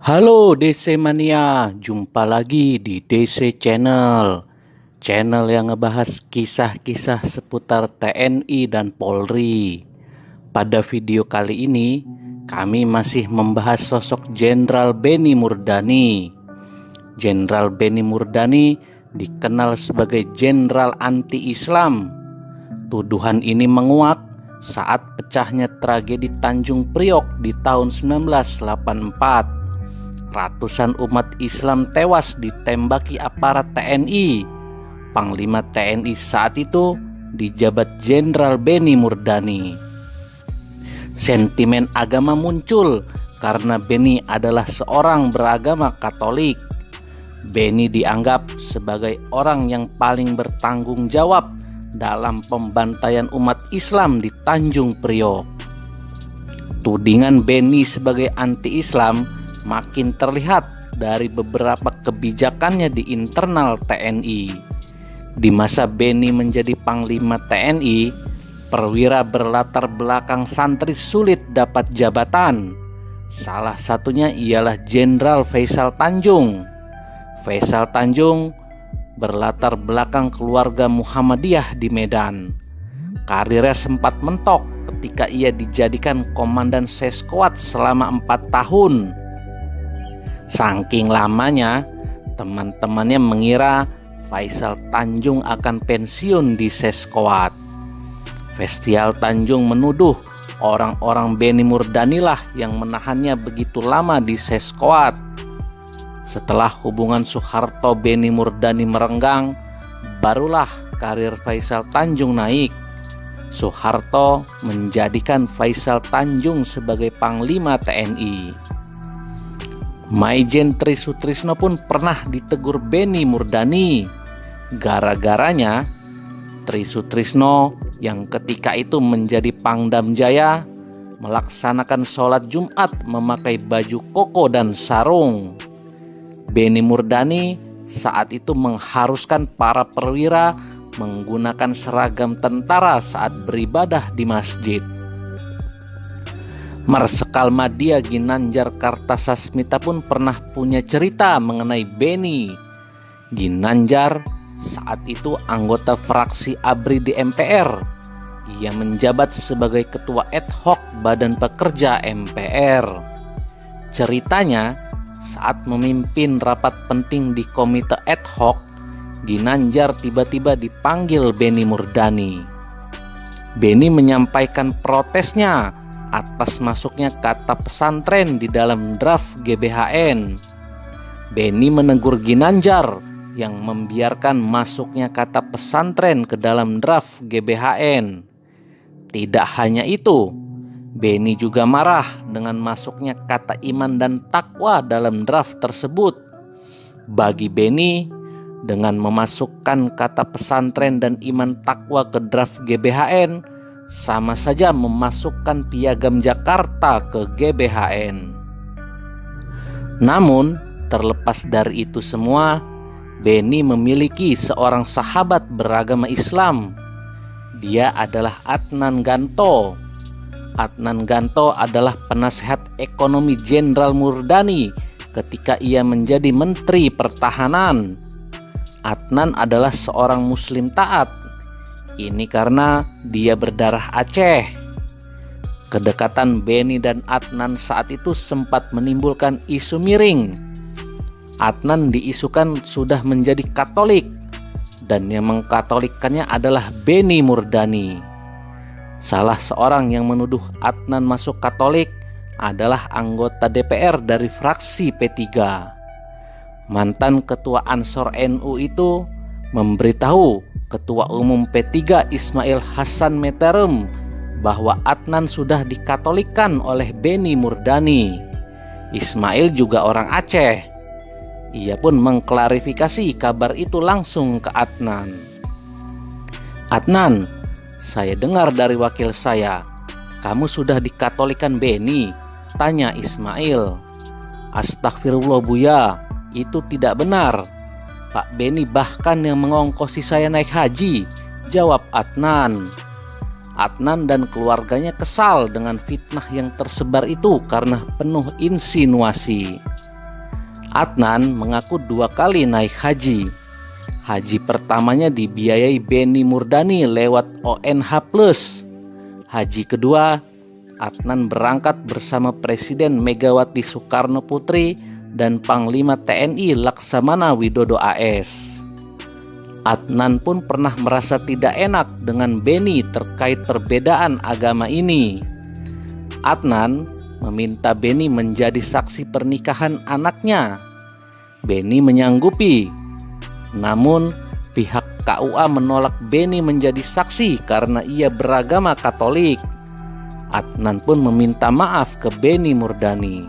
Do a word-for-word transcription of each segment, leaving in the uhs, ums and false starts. Halo D C Mania, jumpa lagi di D C Channel. Channel yang ngebahas kisah-kisah seputar T N I dan Polri. Pada video kali ini, kami masih membahas sosok Jenderal Benny Moerdani. Jenderal Benny Moerdani dikenal sebagai jenderal anti-Islam. Tuduhan ini menguat saat pecahnya tragedi Tanjung Priok di tahun seribu sembilan ratus delapan puluh empat. Ratusan umat Islam tewas ditembaki aparat T N I. Panglima T N I saat itu dijabat Jenderal Benny Moerdani. Sentimen agama muncul karena Benny adalah seorang beragama Katolik. Benny dianggap sebagai orang yang paling bertanggung jawab dalam pembantaian umat Islam di Tanjung Priok. Tudingan Benny sebagai anti-Islam makin terlihat dari beberapa kebijakannya di internal T N I. Di masa Benny menjadi Panglima T N I, perwira berlatar belakang santri sulit dapat jabatan. Salah satunya ialah Jenderal Faisal Tanjung. Faisal Tanjung berlatar belakang keluarga Muhammadiyah di Medan. Karirnya sempat mentok ketika ia dijadikan Komandan Seskoad selama empat tahun. Saking lamanya, teman-temannya mengira Faisal Tanjung akan pensiun di Seskoad. Faisal Tanjung menuduh orang-orang Benny Moerdani lah yang menahannya begitu lama di Seskoad. Setelah hubungan Soeharto Benny Moerdani merenggang, barulah karir Faisal Tanjung naik. Soeharto menjadikan Faisal Tanjung sebagai Panglima T N I. Maijen Try Sutrisno pun pernah ditegur Benny Moerdani. Gara-garanya, Try Sutrisno yang ketika itu menjadi Pangdam Jaya melaksanakan sholat Jumat memakai baju koko dan sarung. Benny Moerdani saat itu mengharuskan para perwira menggunakan seragam tentara saat beribadah di masjid. Marsekal Madia Ginanjar Kartasasmita pun pernah punya cerita mengenai Benny. Ginanjar saat itu anggota fraksi ABRI di M P R. Ia menjabat sebagai ketua ad hoc Badan Pekerja M P R. Ceritanya, saat memimpin rapat penting di komite ad hoc, Ginanjar tiba-tiba dipanggil Benny Moerdani. Benny menyampaikan protesnya atas masuknya kata pesantren di dalam draft G B H N. Benny menegur Ginanjar yang membiarkan masuknya kata pesantren ke dalam draft G B H N. Tidak hanya itu, Benny juga marah dengan masuknya kata iman dan takwa dalam draft tersebut. Bagi Benny, dengan memasukkan kata pesantren dan iman takwa ke draft G B H N, sama saja memasukkan piagam Jakarta ke G B H N. Namun, terlepas dari itu semua, Benny memiliki seorang sahabat beragama Islam. Dia adalah Adnan Ganto. Adnan Ganto adalah penasehat ekonomi Jenderal Moerdani ketika ia menjadi Menteri Pertahanan. Adnan adalah seorang Muslim taat. Ini karena dia berdarah Aceh. Kedekatan Benny dan Adnan saat itu sempat menimbulkan isu miring. Adnan diisukan sudah menjadi Katolik, dan yang mengkatolikkannya adalah Benny Moerdani. Salah seorang yang menuduh Adnan masuk Katolik adalah anggota D P R dari fraksi P tiga. Mantan ketua Ansor N U itu memberitahu Ketua Umum P tiga Ismail Hasan Metareum bahwa Adnan sudah dikatolikan oleh Benny Moerdani. Ismail juga orang Aceh. Ia pun mengklarifikasi kabar itu langsung ke Adnan. Adnan, saya dengar dari wakil saya, kamu sudah dikatolikan Benny, tanya Ismail. Astagfirullah Buya, itu tidak benar. Pak Benny bahkan yang mengongkosi saya naik haji, jawab Adnan. Adnan dan keluarganya kesal dengan fitnah yang tersebar itu karena penuh insinuasi. Adnan mengaku dua kali naik haji. Haji pertamanya dibiayai Benny Moerdani lewat O N H Plus. Haji kedua, Adnan berangkat bersama Presiden Megawati Soekarno Putri dan Panglima T N I Laksamana Widodo A S. Adnan pun pernah merasa tidak enak dengan Benny terkait perbedaan agama ini. Adnan meminta Benny menjadi saksi pernikahan anaknya. Benny menyanggupi. Namun pihak K U A menolak Benny menjadi saksi karena ia beragama Katolik. Adnan pun meminta maaf ke Benny Moerdani.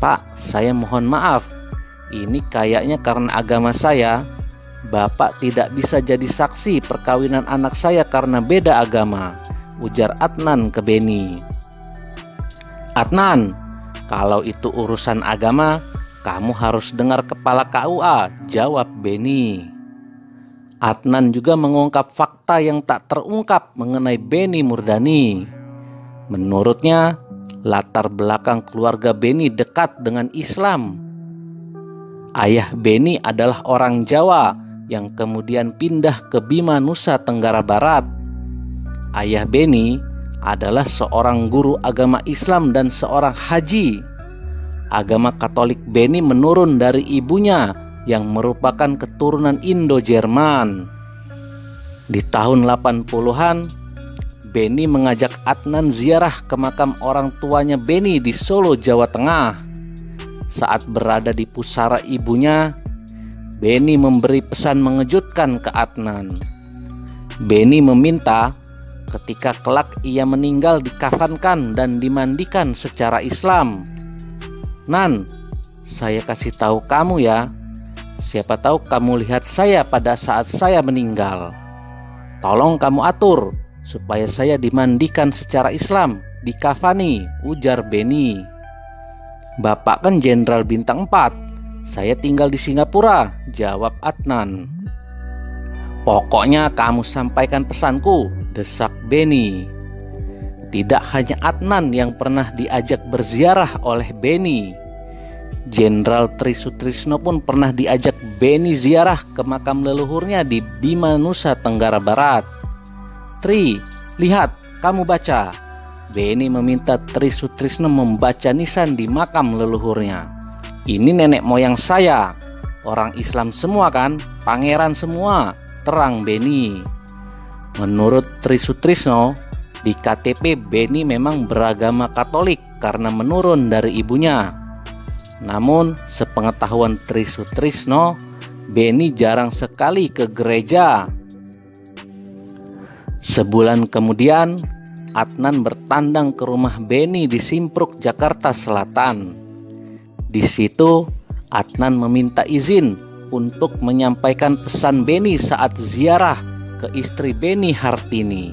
"Pak, saya mohon maaf. Ini kayaknya karena agama saya. Bapak tidak bisa jadi saksi perkawinan anak saya karena beda agama," ujar Adnan ke Benny. "Adnan, kalau itu urusan agama, kamu harus dengar kepala K U A," jawab Benny. Adnan juga mengungkap fakta yang tak terungkap mengenai Benny Moerdani. Menurutnya, latar belakang keluarga Benny dekat dengan Islam. Ayah Benny adalah orang Jawa yang kemudian pindah ke Bima, Nusa Tenggara Barat. Ayah Benny adalah seorang guru agama Islam dan seorang haji. Agama Katolik Benny menurun dari ibunya yang merupakan keturunan Indo-Jerman. Di tahun delapan puluhan, Benny mengajak Adnan ziarah ke makam orang tuanya Benny di Solo, Jawa Tengah. Saat berada di pusara ibunya, Benny memberi pesan mengejutkan ke Adnan. Benny meminta ketika kelak ia meninggal dikafankan dan dimandikan secara Islam. "Nan, saya kasih tahu kamu ya, siapa tahu kamu lihat saya pada saat saya meninggal. Tolong kamu atur supaya saya dimandikan secara Islam, dikafani," ujar Benny. "Bapak kan jenderal bintang empat, saya tinggal di Singapura," jawab Adnan. "Pokoknya kamu sampaikan pesanku," desak Benny. Tidak hanya Adnan yang pernah diajak berziarah oleh Benny. Jenderal Try Sutrisno pun pernah diajak Benny ziarah ke makam leluhurnya di Bima, Nusa Tenggara Barat. "Tri, lihat, kamu baca." Benny meminta Try Sutrisno membaca nisan di makam leluhurnya. "Ini nenek moyang saya. Orang Islam semua kan, pangeran semua," terang Benny. Menurut Try Sutrisno, di K T P Benny memang beragama Katolik karena menurun dari ibunya. Namun, sepengetahuan Try Sutrisno, Benny jarang sekali ke gereja. Sebulan kemudian, Adnan bertandang ke rumah Benny di Simpruk, Jakarta Selatan. Di situ, Adnan meminta izin untuk menyampaikan pesan Benny saat ziarah ke istri Benny, Hartini.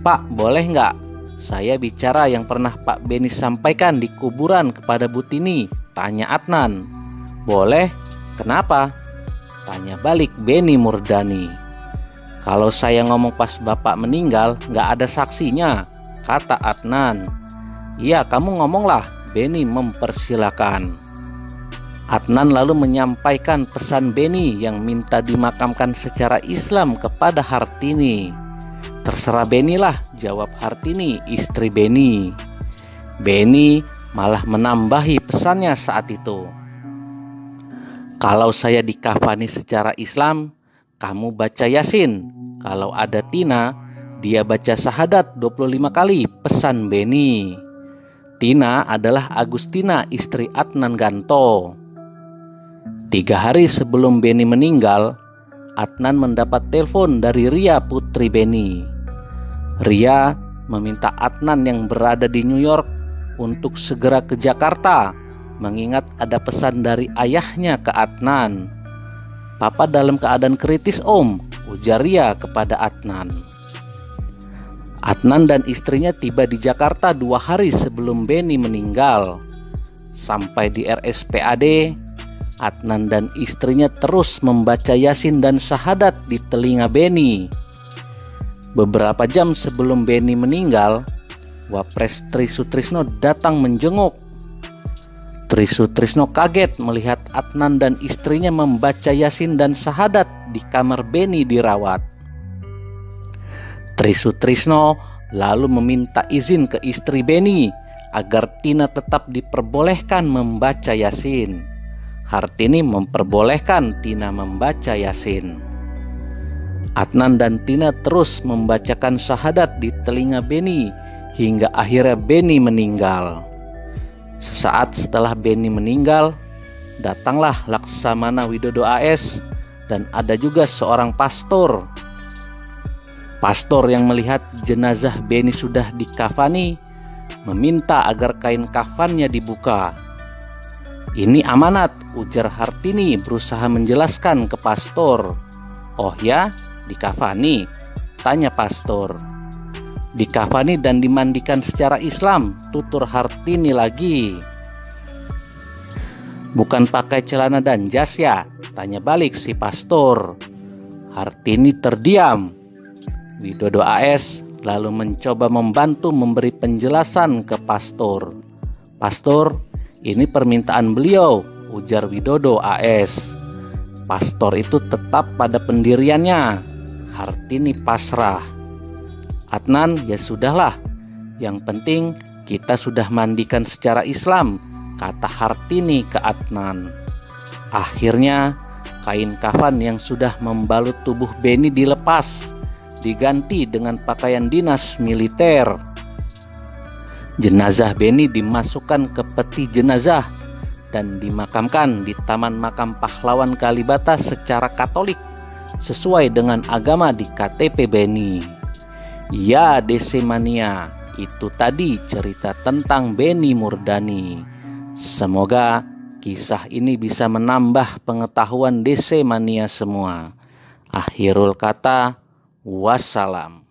"Pak, boleh nggak saya bicara yang pernah Pak Benny sampaikan di kuburan kepada Butini?" tanya Adnan. "Boleh, kenapa?" tanya balik Benny Moerdani. "Kalau saya ngomong pas Bapak meninggal nggak ada saksinya," kata Adnan. "Iya, kamu ngomonglah," Benny mempersilahkan. Adnan lalu menyampaikan pesan Benny yang minta dimakamkan secara Islam kepada Hartini. "Terserah Benny lah," jawab Hartini, istri Benny. Benny malah menambahi pesannya saat itu. "Kalau saya dikafani secara Islam, kamu baca Yasin. Kalau ada Tina, dia baca syahadat dua puluh lima kali," pesan Benny. Tina adalah Agustina, istri Adnan Ganto. Tiga hari sebelum Benny meninggal, Adnan mendapat telepon dari Ria, putri Benny. Ria meminta Adnan yang berada di New York untuk segera ke Jakarta, mengingat ada pesan dari ayahnya ke Adnan. "Papa dalam keadaan kritis, Om," ujar Ria kepada Adnan. Adnan dan istrinya tiba di Jakarta dua hari sebelum Benny meninggal. Sampai di R S P A D, Adnan dan istrinya terus membaca Yasin dan syahadat di telinga Benny. Beberapa jam sebelum Benny meninggal, Wapres Try Sutrisno datang menjenguk. Try Sutrisno kaget melihat Adnan dan istrinya membaca Yasin dan Syahadat di kamar Benny dirawat. Try Sutrisno lalu meminta izin ke istri Benny agar Tina tetap diperbolehkan membaca Yasin. Hartini memperbolehkan Tina membaca Yasin. Adnan dan Tina terus membacakan Syahadat di telinga Benny hingga akhirnya Benny meninggal. Sesaat setelah Benny meninggal, datanglah Laksamana Widodo A S dan ada juga seorang pastor. Pastor yang melihat jenazah Benny sudah dikafani meminta agar kain kafannya dibuka. "Ini amanat," ujar Hartini berusaha menjelaskan ke pastor. "Oh ya, dikafani?" tanya pastor. "Dikafani dan dimandikan secara Islam," tutur Hartini lagi. "Bukan pakai celana dan jas ya?" tanya balik si pastor. Hartini terdiam. Widodo A S lalu mencoba membantu memberi penjelasan ke pastor. "Pastor, ini permintaan beliau," ujar Widodo A S. Pastor itu tetap pada pendiriannya. Hartini pasrah. Adnan, "Ya sudahlah, yang penting kita sudah mandikan secara Islam," kata Hartini ke Adnan. Akhirnya kain kafan yang sudah membalut tubuh Benny dilepas, diganti dengan pakaian dinas militer. Jenazah Benny dimasukkan ke peti jenazah dan dimakamkan di Taman Makam Pahlawan Kalibata secara Katolik sesuai dengan agama di K T P Benny. Ya, D C Mania, itu tadi cerita tentang Benny Moerdani. Semoga kisah ini bisa menambah pengetahuan D C Mania semua. Akhirul kata, wassalam.